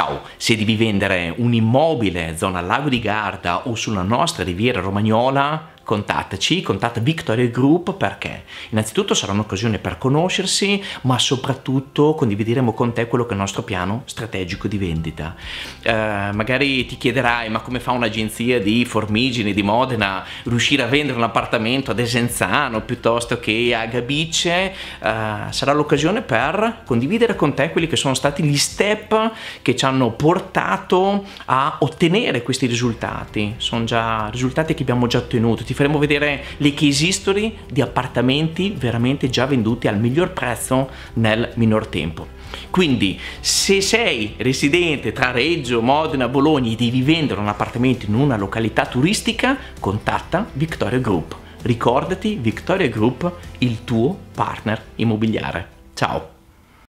Ciao, se devi vendere un immobile zona Lago di Garda o sulla nostra riviera romagnola, contattaci, contatta Victoria Group, perché innanzitutto sarà un'occasione per conoscersi, ma soprattutto condivideremo con te quello che è il nostro piano strategico di vendita. Magari ti chiederai: ma come fa un'agenzia di Formigine, di Modena, riuscire a vendere un appartamento a Desenzano piuttosto che a Gabice? Sarà l'occasione per condividere con te quelli che sono stati gli step che ci hanno portato a ottenere questi risultati. Sono già risultati che abbiamo già ottenuto. Ti faremo vedere le case history di appartamenti veramente già venduti al miglior prezzo nel minor tempo. Quindi, se sei residente tra Reggio, Modena, Bologna e devi vendere un appartamento in una località turistica, contatta Victoria Group. Ricordati, Victoria Group, il tuo partner immobiliare. Ciao!